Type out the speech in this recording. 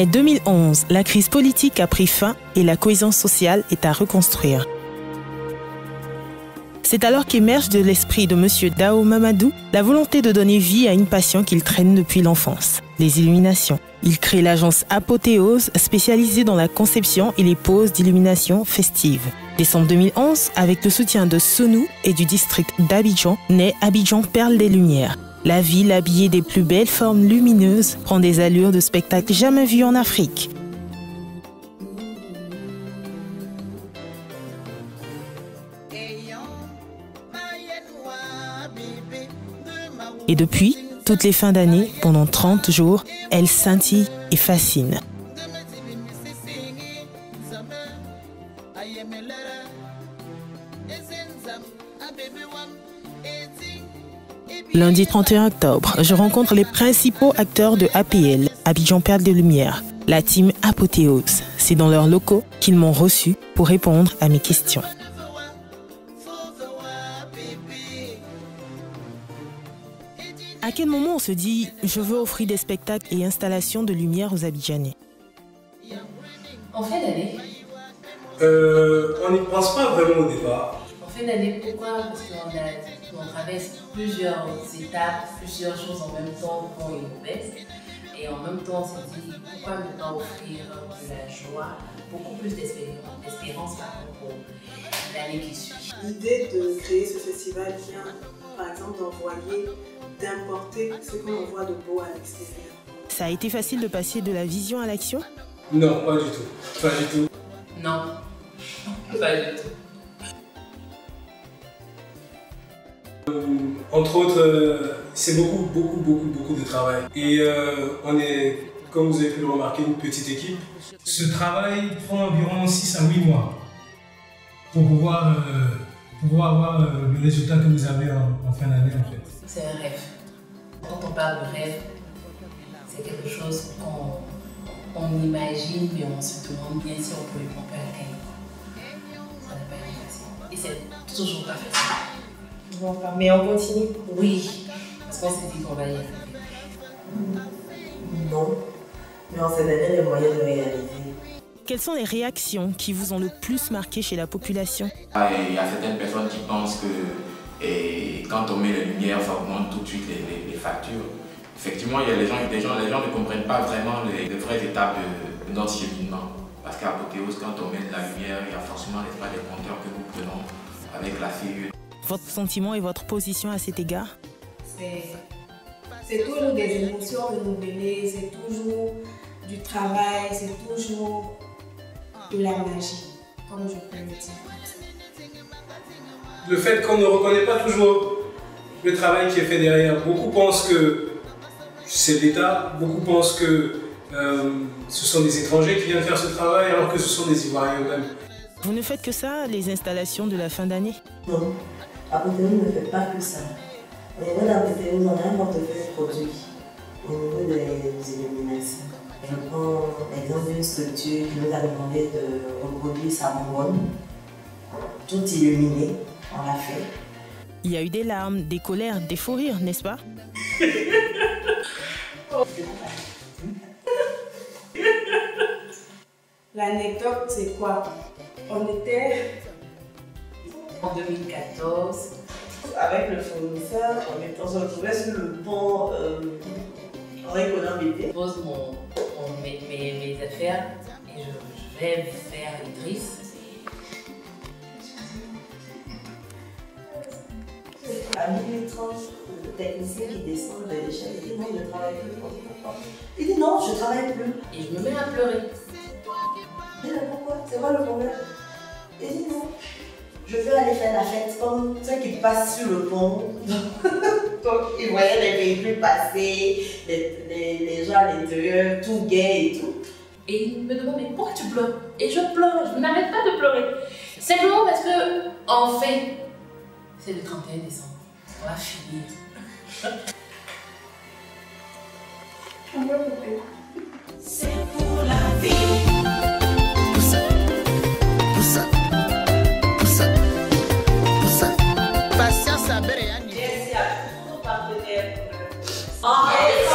En 2011, la crise politique a pris fin et la cohésion sociale est à reconstruire. C'est alors qu'émerge de l'esprit de M. Dao Mamadou la volonté de donner vie à une passion qu'il traîne depuis l'enfance, les illuminations. Il crée l'agence Apothéose, spécialisée dans la conception et les poses d'illuminations festives. Décembre 2011, avec le soutien de Sonou et du district d'Abidjan, naît Abidjan Perle des Lumières. La ville habillée des plus belles formes lumineuses prend des allures de spectacle jamais vues en Afrique. Et depuis, toutes les fins d'année, pendant 30 jours, elle scintille et fascine. Lundi 31 octobre, je rencontre les principaux acteurs de APL, Abidjan Perle des Lumières, la team Apothéose. C'est dans leurs locaux qu'ils m'ont reçu pour répondre à mes questions. À quel moment on se dit « je veux offrir des spectacles et installations de lumière aux Abidjanais » ? En fin d'année on n'y pense pas vraiment au départ. En fin d'année, pourquoi? Parce qu'on traverse plusieurs étapes, plusieurs choses en même temps, bons et mauvaises. Et en même temps, on se dit « pourquoi ne pas offrir de la joie, beaucoup plus d'espérance par rapport à l'année qui suit ». L'idée de créer ce festival vient, par exemple, d'envoyer d'importer ce qu'on voit de beau à l'extérieur. Ça a été facile de passer de la vision à l'action? Non, pas du tout. Pas du tout. Non, pas du tout. Entre autres, c'est beaucoup de travail. Et on est, comme vous avez pu le remarquer, une petite équipe. Ce travail prend environ 6 à 8 mois pour pouvoir avoir le résultat que vous avez en fin d'année en fait. C'est un rêve. Quand on parle de rêve, c'est quelque chose qu'on imagine mais on se demande bien si on peut l'atteindre. Ça n'est pas facile. Et c'est toujours pas facile. Bon, mais on continue? Oui, parce qu'on s'est dit qu'on va y arriver. Non, mais on s'est donné les moyens de réaliser. Quelles sont les réactions qui vous ont le plus marqué chez la population? Il y a certaines personnes qui pensent que quand on met les lumières, ça augmente tout de suite les factures. Effectivement, il y a les gens ne comprennent pas vraiment les vraies étapes de notre cheminement. Parce qu'à Apothéose, quand on met de la lumière, il y a forcément les compteurs que nous prenons avec la CE. Votre sentiment et votre position à cet égard? C'est toujours des émotions que vous donnez, c'est toujours du travail, c'est toujours de la magie, comme je peux le dire. Le fait qu'on ne reconnaît pas toujours le travail qui est fait derrière, beaucoup pensent que c'est l'État, beaucoup pensent que ce sont des étrangers qui viennent faire ce travail alors que ce sont des Ivoiriens eux-mêmes. Vous ne faites que ça, les installations de la fin d'année? Non, Apothéose ne fait pas que ça. Au niveau d'Apothéose, on a un portefeuille produit au niveau des illuminations. Je prends l'exemple d'une structure qui nous a demandé de reproduire sa bonbonne, tout illuminé, on l'a fait. Il y a eu des larmes, des colères, des faux rires, n'est-ce pas? L'anecdote, c'est quoi? On était en 2014, avec le fournisseur, on se retrouvait sur le pont Je pose mes affaires et je vais faire Idriss. À 1030, le technicien qui descend de l'échelle, il dit non, je ne travaille plus. Il dit non, je ne travaille plus. Et je me mets à pleurer. Je dis pourquoi? C'est quoi le problème? Il dit non, je veux aller faire la fête comme ceux qui passent sur le pont. Donc, ils voyaient les véhicules passer, les gens à l'intérieur, tout gai et tout. Et ils me demandent, mais pourquoi tu pleures? Et je pleure, je n'arrête pas de pleurer. Simplement parce que, en fait, c'est le 31 décembre. On va finir. C'est pour la vie. Patience à Béréani. Merci à tous nos partenaires.